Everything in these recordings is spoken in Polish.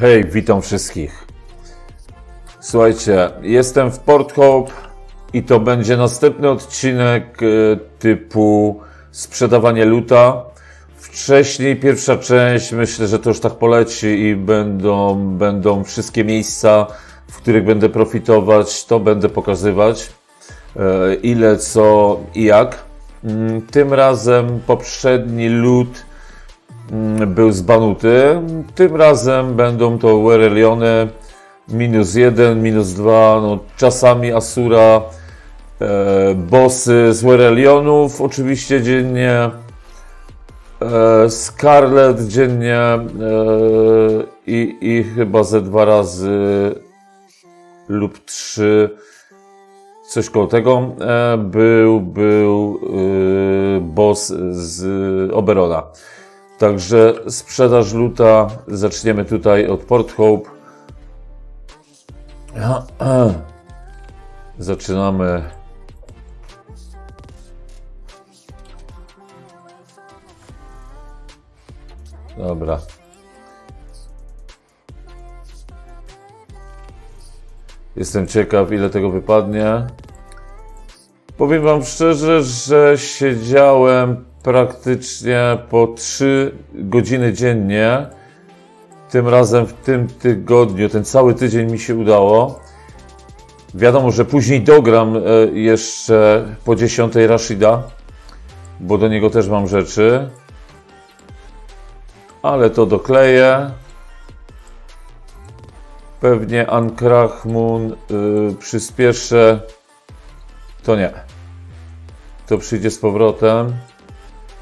Hej, witam wszystkich. Słuchajcie, jestem w Port Hope i to będzie następny odcinek typu sprzedawanie luta. Wcześniej pierwsza część, myślę, że to już tak poleci i będą wszystkie miejsca, w których będę profitować, to będę pokazywać, ile, co i jak. Tym razem poprzedni lód był zbanuty, tym razem będą to Wereliony, -1, -2, no czasami Asura, bossy z Werelionów oczywiście dziennie, Scarlet dziennie i chyba ze 2 razy lub 3, coś koło tego, był boss z Oberona. Także sprzedaż luta zaczniemy tutaj od Port Hope. Zaczynamy. Dobra. Jestem ciekaw, ile tego wypadnie. Powiem wam szczerze, że siedziałem praktycznie po 3 godziny dziennie. Tym razem w tym tygodniu, ten cały tydzień mi się udało. Wiadomo, że później dogram jeszcze po 10 Rashida, bo do niego też mam rzeczy. Ale to dokleję. Pewnie Ankrahmun przyspieszę. To nie. To przyjdzie z powrotem,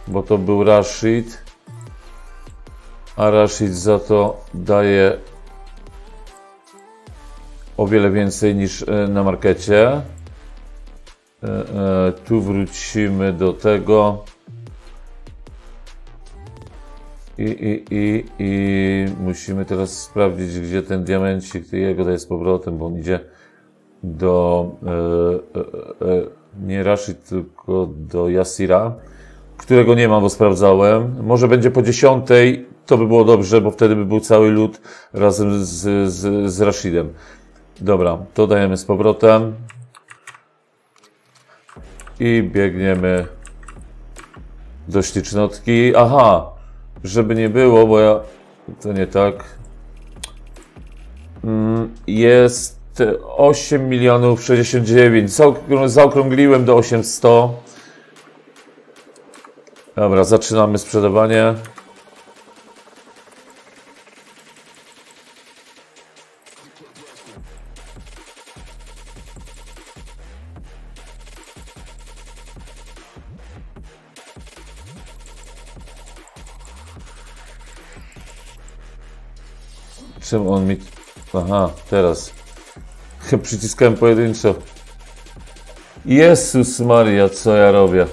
bo to był Rashid. A Rashid za to daje o wiele więcej niż na markecie. Tu wrócimy do tego. I musimy teraz sprawdzić, gdzie ten diamencik. Ja go daję z powrotem, bo on idzie do nie Rashid, tylko do Yasira, którego nie mam, bo sprawdzałem. Może będzie po 10. To by było dobrze, bo wtedy by był cały lód razem z Rashidem. Dobra, to dajemy z powrotem. I biegniemy do ślicznotki. Aha, żeby nie było, bo ja... To nie tak. Jest 8 069 000. Zaokrągliłem do 800. Dobra, zaczynamy sprzedawanie. Czym on mi... Aha, teraz. Przyciskałem pojedynczo. Jezus Maria, co ja robię?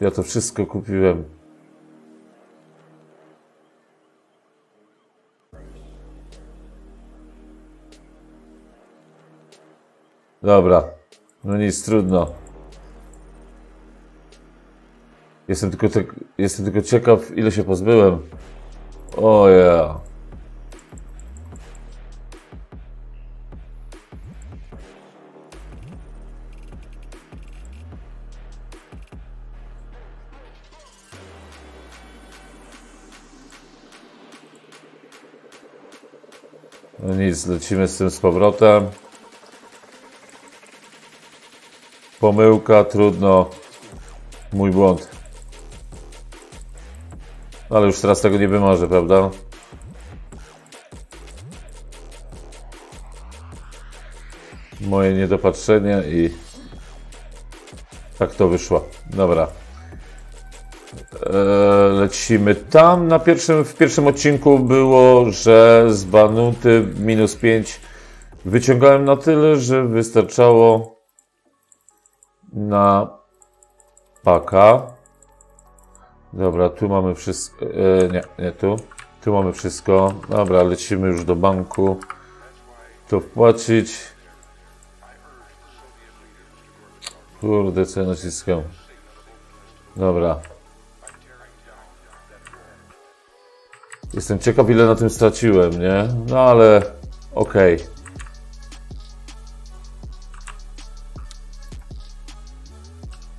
Ja to wszystko kupiłem. Dobra. No nic, trudno. Jestem tylko ciekaw, ile się pozbyłem. O ja. No nic, lecimy z tym z powrotem. Pomyłka, trudno. Mój błąd. Ale już teraz tego nie wymarzę, prawda? Moje niedopatrzenie i... Tak to wyszło. Dobra. Lecimy tam. W pierwszym odcinku było, że z banuty -5 wyciągałem na tyle, że wystarczało na paka. Dobra, tu mamy wszystko. Nie tu. Tu mamy wszystko. Dobra, lecimy już do banku. To wpłacić. Kurde, co ja naciskam. Dobra. Jestem ciekaw, ile na tym straciłem, nie? No ale... okej. Okay.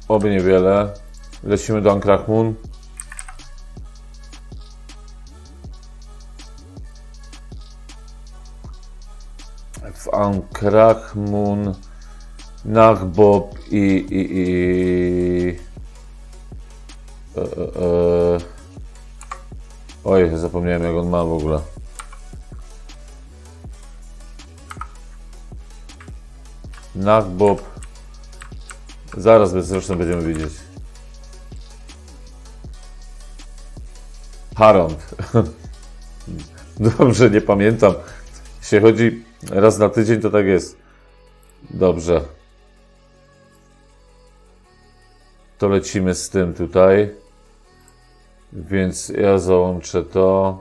Oby niewiele. Lecimy do Ankrahmun. W Ankrahmun, Nah'Bob i oj, zapomniałem, jak on ma w ogóle. Nah'Bob. Zaraz zresztą będziemy widzieć. Harold. Dobrze, nie pamiętam. Jeśli chodzi raz na tydzień, to tak jest. Dobrze. To lecimy z tym tutaj. Więc ja załączę to.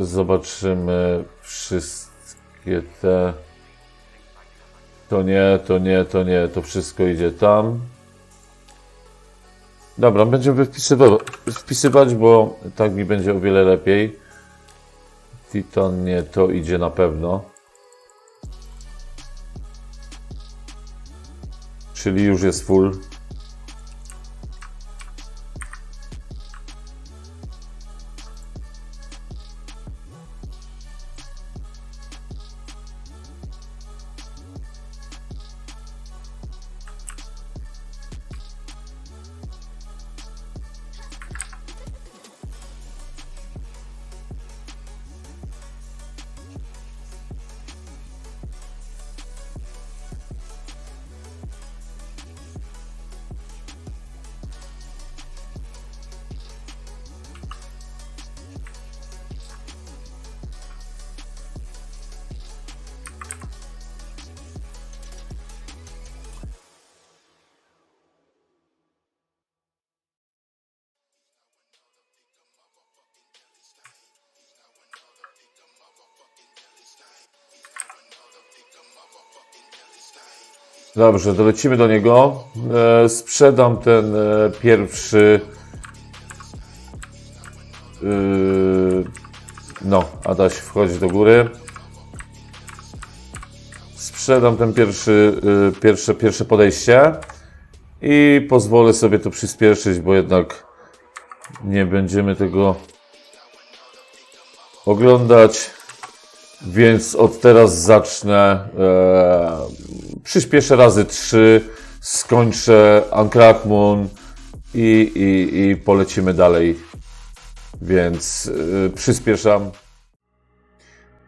Zobaczymy wszystkie te. To nie. To wszystko idzie tam. Dobra, będziemy wpisywać, bo tak mi będzie o wiele lepiej. Titan nie, to idzie na pewno. Czyli już jest full. Dobrze, dolecimy do niego. Sprzedam ten pierwszy... No, Adaś wchodzi do góry. Sprzedam ten pierwsze podejście i pozwolę sobie to przyspieszyć, bo jednak nie będziemy tego oglądać. Więc od teraz zacznę, przyspieszę razy 3, skończę Ankrahmun i polecimy dalej. Więc przyspieszam.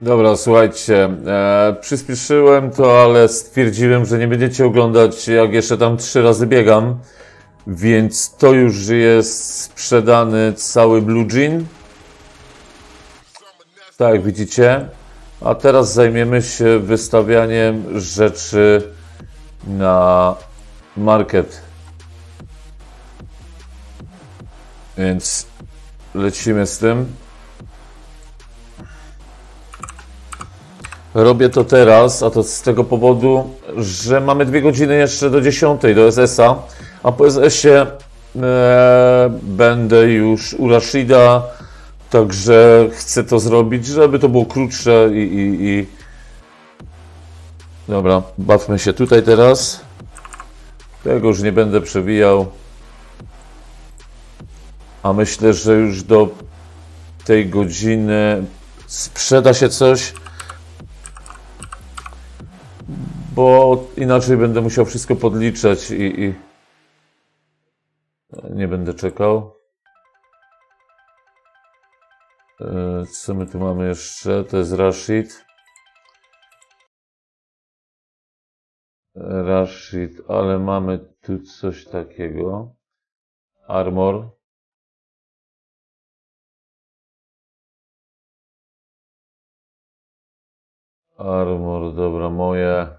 Dobra, słuchajcie, przyspieszyłem to, ale stwierdziłem, że nie będziecie oglądać, jak jeszcze tam 3 razy biegam. Więc to już jest sprzedany cały Blue Jean. Tak, jak widzicie. A teraz zajmiemy się wystawianiem rzeczy na market. Więc lecimy z tym. Robię to teraz, a to z tego powodu, że mamy 2 godziny jeszcze do 10:00 do SS-a, a po SS-ie będę już u Rashida. Także chcę to zrobić, żeby to było krótsze i... Dobra, bawmy się tutaj teraz. Tego już nie będę przewijał. A myślę, że już do tej godziny sprzeda się coś. Bo inaczej będę musiał wszystko podliczać i... Nie będę czekał. Co my tu mamy jeszcze? To jest Rashid. Ale mamy tu coś takiego. Armor. Dobra, moje.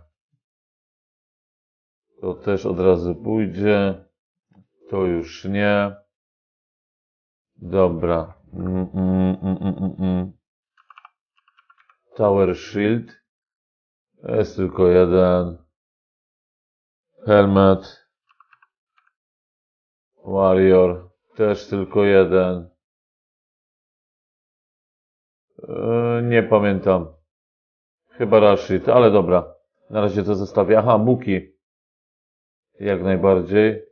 To też od razu pójdzie. To już nie. Dobra. Tower Shield. Jest tylko jeden. Helmet. Warrior. Też tylko jeden. Nie pamiętam. Chyba Rashid, ale dobra. Na razie to zostawię. Aha, Muki. Jak najbardziej.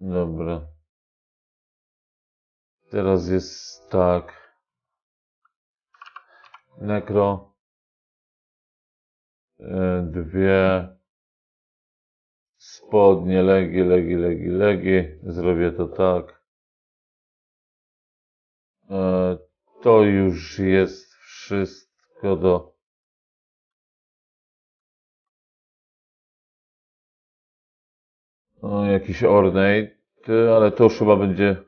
Dobra. Teraz jest tak. Nekro. Dwie. Spodnie, legi. Zrobię to tak. To już jest wszystko do... No, jakiś ornate, ale to już chyba będzie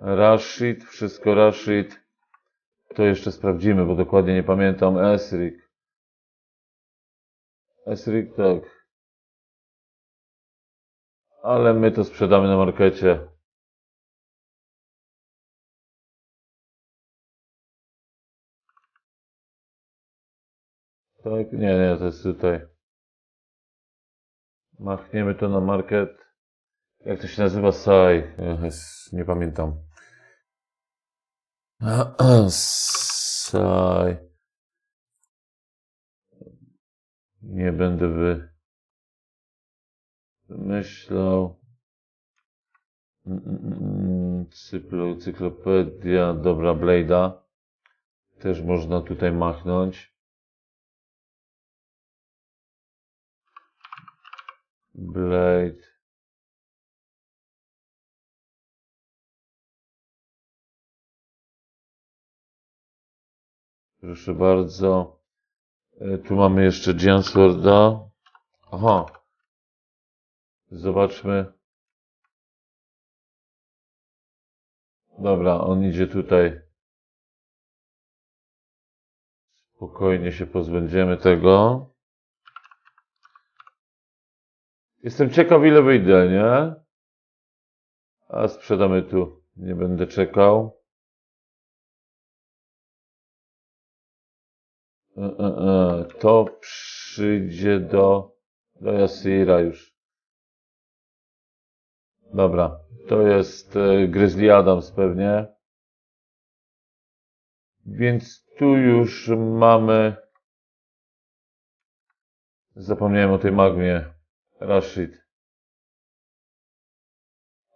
Rashid, wszystko Rashid. To jeszcze sprawdzimy, bo dokładnie nie pamiętam. Esrik. Esrik, tak. Ale my to sprzedamy na markecie. Tak, nie, to jest tutaj. Machniemy to na market. Jak to się nazywa? Saj. Nie pamiętam. Saj. Nie będę wymyślał. Cyklopedia. Dobra, Blade'a. Też można tutaj machnąć. Blade. Proszę bardzo. Tu mamy jeszcze Jansworda. Aha. Zobaczmy. Dobra, on idzie tutaj. Spokojnie się pozbędziemy tego. Jestem ciekaw, ile wyjdę, nie? A sprzedamy tu. Nie będę czekał. To przyjdzie do Yasira już. Dobra. To jest Grizzly Adams pewnie. Więc tu już mamy... Zapomniałem o tej magmie. Rashid.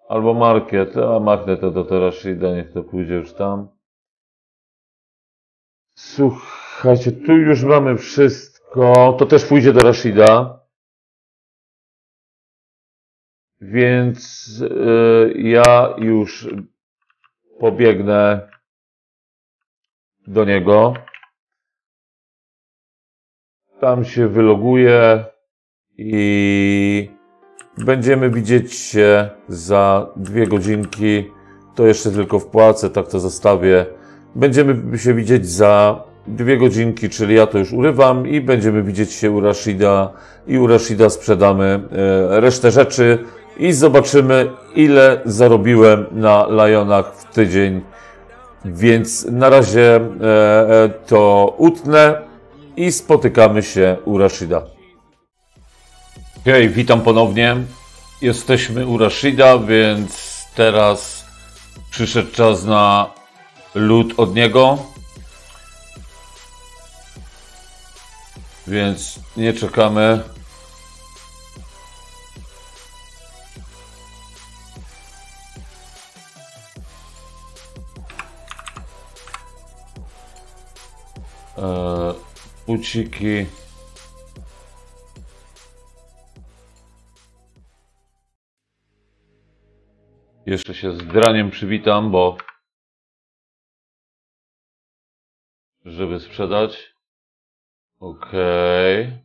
Albo market, a machnę to do Rashida, niech to pójdzie już tam. Słuchajcie, tu już mamy wszystko. To też pójdzie do Rashida. Więc ja już pobiegnę do niego. Tam się wyloguję. I będziemy widzieć się za 2 godzinki. To jeszcze tylko wpłacę, tak to zostawię. Będziemy się widzieć za 2 godzinki, czyli ja to już urywam i będziemy widzieć się u Rashida. I u Rashida sprzedamy resztę rzeczy i zobaczymy, ile zarobiłem na Lionach w tydzień. Więc na razie to utnę i spotykamy się u Rashida. Okej, witam ponownie. Jesteśmy u Rashida, więc teraz przyszedł czas na loot od niego. Więc nie czekamy. Buciki. Jeszcze się z draniem przywitam, bo żeby sprzedać. Okej.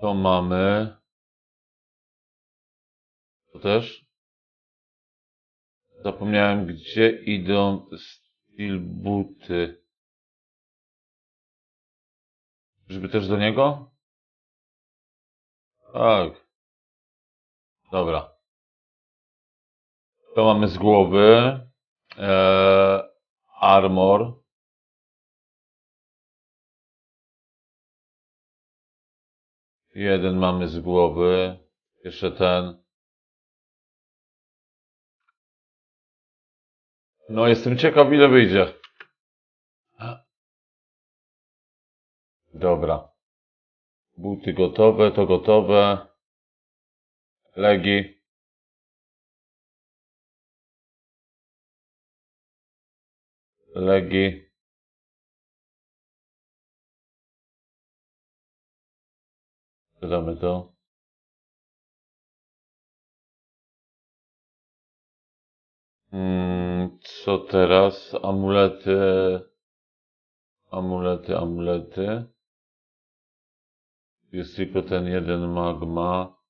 To mamy. To też. Zapomniałem, gdzie idą steel buty. Żeby też do niego? Tak. Dobra. To mamy z głowy. Armor. Jeden mamy z głowy. Jeszcze ten. No, jestem ciekaw, ile wyjdzie. Dobra. Buty gotowe, to gotowe. Legi. Legi. Dodamy to. Co teraz? Amulety. Jest tylko ten jeden magma.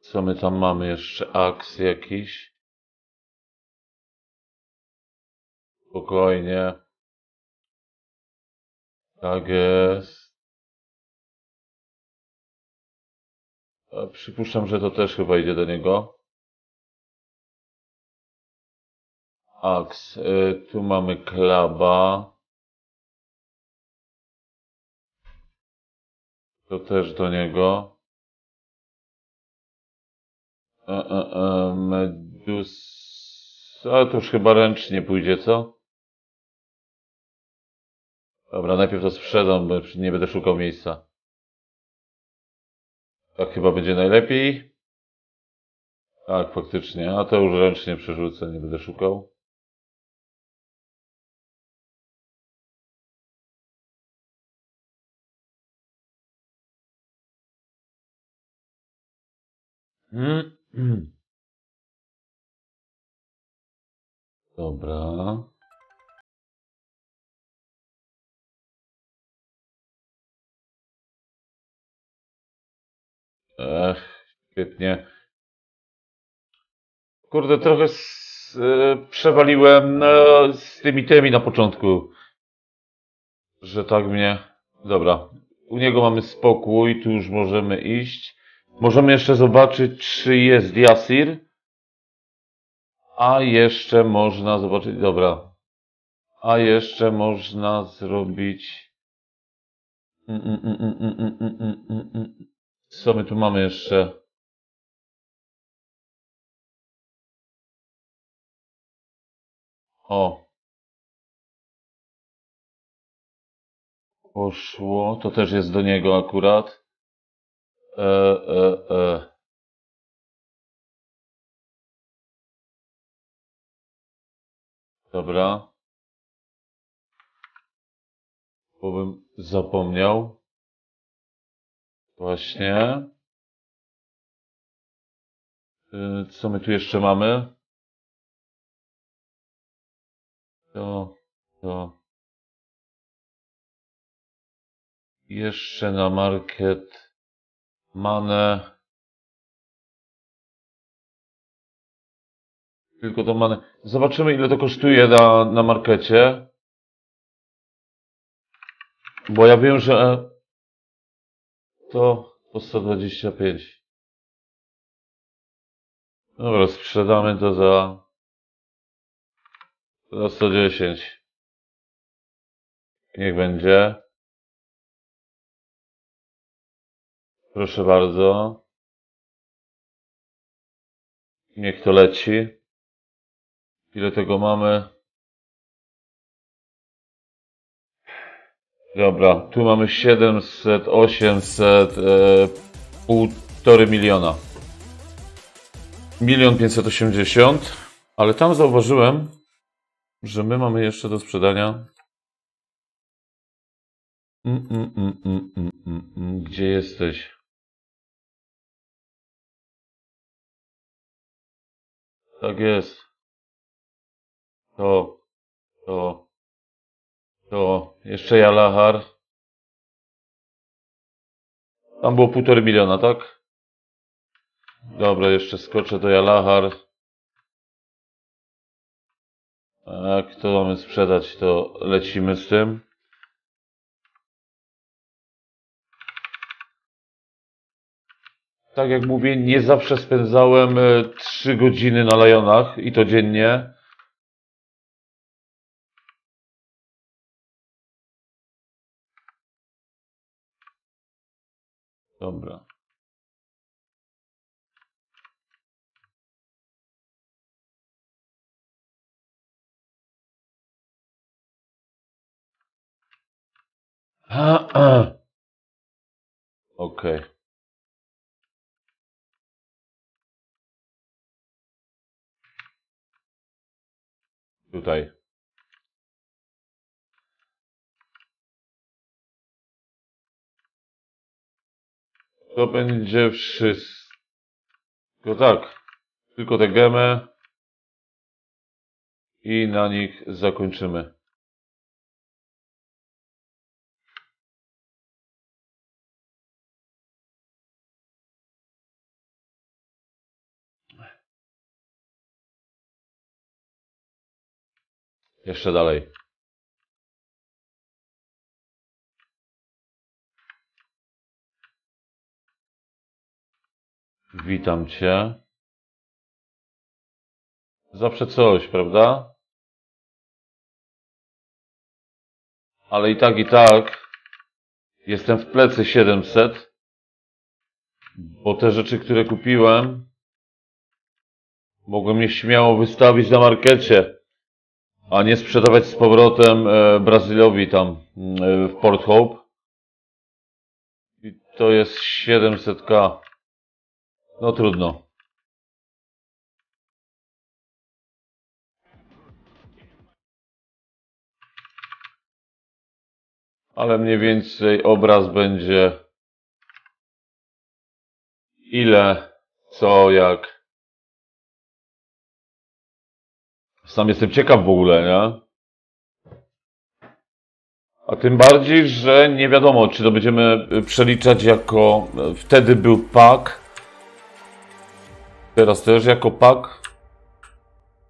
Co my tam mamy jeszcze? Aks jakiś. Spokojnie. Tak jest. A przypuszczam, że to też chyba idzie do niego. Aks. Tu mamy klaba. To też do niego. Medusa. A to już chyba ręcznie pójdzie, co? Dobra, najpierw to sprzedam, bo nie będę szukał miejsca. Tak chyba będzie najlepiej. Tak, faktycznie. A to już ręcznie przerzucę, nie będę szukał. Dobra. Świetnie. Kurde, trochę przewaliłem z tymi na początku. Że tak mnie... Dobra. U niego mamy spokój, tu już możemy iść. Możemy jeszcze zobaczyć, czy jest Yasir. A jeszcze można zobaczyć... Dobra. A jeszcze można zrobić... Co my tu mamy jeszcze? O. Poszło. To też jest do niego akurat. Dobra. Bo bym zapomniał. Właśnie. Co my tu jeszcze mamy? To. Jeszcze na market. Manę. Tylko to manę. Zobaczymy, ile to kosztuje na markecie. Bo ja wiem, że to po 125. Dobra, sprzedamy to za 110. Niech będzie. Proszę bardzo. Niech to leci. Ile tego mamy? Dobra, tu mamy 700, 800, 1,5 miliona. 1 580 000, ale tam zauważyłem, że my mamy jeszcze do sprzedania. Gdzie jesteś? Tak jest. To. Jeszcze Jalahar. Tam było 1,5 miliona, tak? Dobra, jeszcze skoczę do Jalahar. Jak to mamy sprzedać, to lecimy z tym. tak jak mówię, nie zawsze spędzałem 3 godziny na lajonach i to dziennie. Dobra. Okej. Okay. Tutaj. To będzie wszystko. Tak. Tylko te gemy. I na nich zakończymy. Jeszcze dalej. Witam Cię. Zawsze coś, prawda? Ale i tak jestem w plecy 700, bo te rzeczy, które kupiłem, mogłem je śmiało wystawić na markecie. A nie sprzedawać z powrotem Brazylowi tam w Port Hope. I to jest 700k. No trudno. Ale mniej więcej obraz będzie ile, co, jak. Sam jestem ciekaw w ogóle, nie? A tym bardziej, że nie wiadomo, czy to będziemy przeliczać jako... Wtedy był pak. Teraz też jako pak.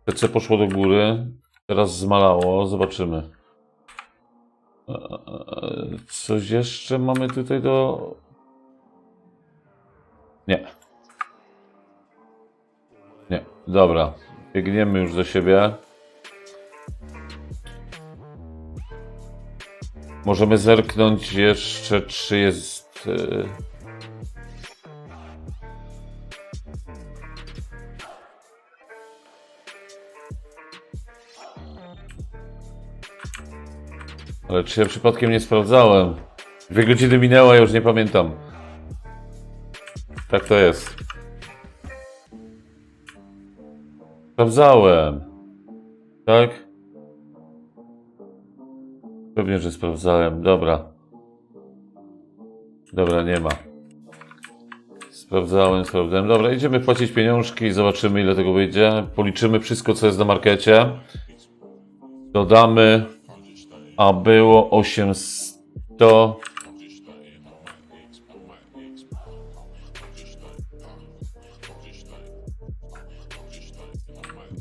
PC poszło do góry. Teraz zmalało. Zobaczymy. Coś jeszcze mamy tutaj do... Nie. Nie. Dobra. Biegniemy już do siebie. Możemy zerknąć jeszcze, czy jest... Ale czy ja przypadkiem nie sprawdzałem? 2 godziny minęło, ja już nie pamiętam. Tak to jest. Sprawdzałem, tak? Pewnie, że sprawdzałem, dobra. Dobra, nie ma. Sprawdzałem, dobra, idziemy płacić pieniążki i zobaczymy, ile tego wyjdzie. Policzymy wszystko, co jest na markecie. Dodamy, a było 800.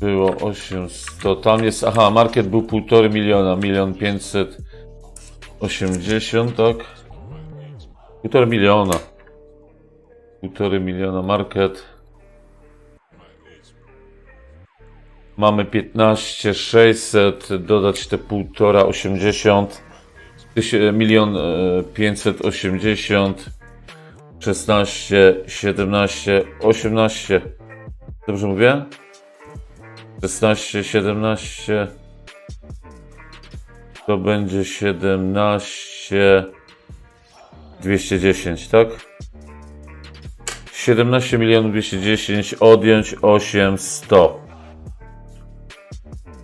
Było 800, tam jest, aha, market był 1,5 miliona, 1 580 000, tak? 1,5 miliona. 1,5 miliona market. Mamy 15,600, dodać te 1,580 000, 1 580 000, 16, 17, 18. Dobrze mówię? 16, 17, to będzie 17, 210, tak? 17 milionów 210, odjąć 800.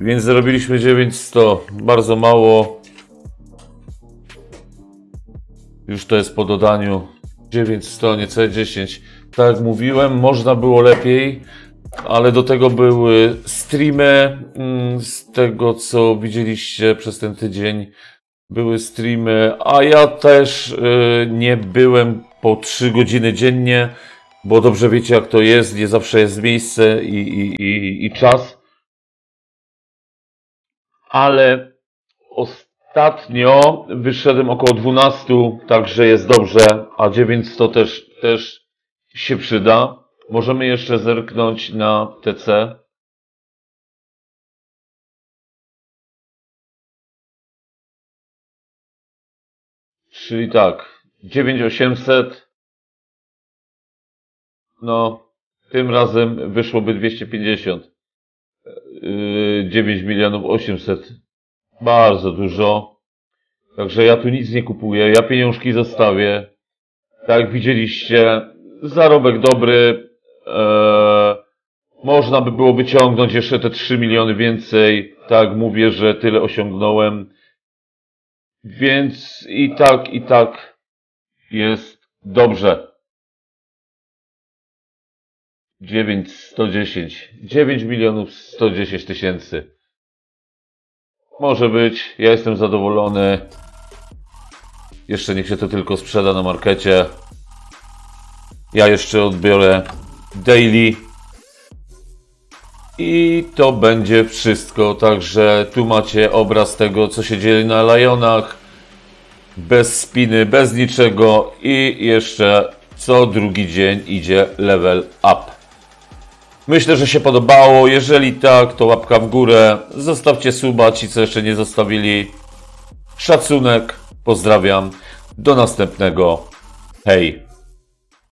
Więc zarobiliśmy 900, bardzo mało. Już to jest po dodaniu 900, niecałe 10. Tak jak mówiłem, można było lepiej. Ale do tego były streamy, z tego co widzieliście przez ten tydzień, były streamy, a ja też nie byłem po 3 godziny dziennie, bo dobrze wiecie jak to jest, nie zawsze jest miejsce i czas. Ale ostatnio wyszedłem około 12, także jest dobrze, a 900 też się przyda. Możemy jeszcze zerknąć na TC. Czyli tak, 9800. No, tym razem wyszłoby 250. 9 800 000. Bardzo dużo. Także ja tu nic nie kupuję. Ja pieniążki zostawię. Tak jak widzieliście, zarobek dobry. Można by było wyciągnąć jeszcze te 3 miliony więcej. Tak, mówię, że tyle osiągnąłem. Więc i tak jest dobrze. 910. 9 110 000. Może być. Ja jestem zadowolony. Jeszcze niech się to tylko sprzeda na markecie. Ja jeszcze odbiorę daily. I to będzie wszystko. Także tu macie obraz tego, co się dzieje na Lionach. Bez spiny, bez niczego. I jeszcze co drugi dzień idzie level up. Myślę, że się podobało. Jeżeli tak, to łapka w górę. Zostawcie suba, ci co jeszcze nie zostawili. Szacunek. Pozdrawiam. Do następnego. Hej.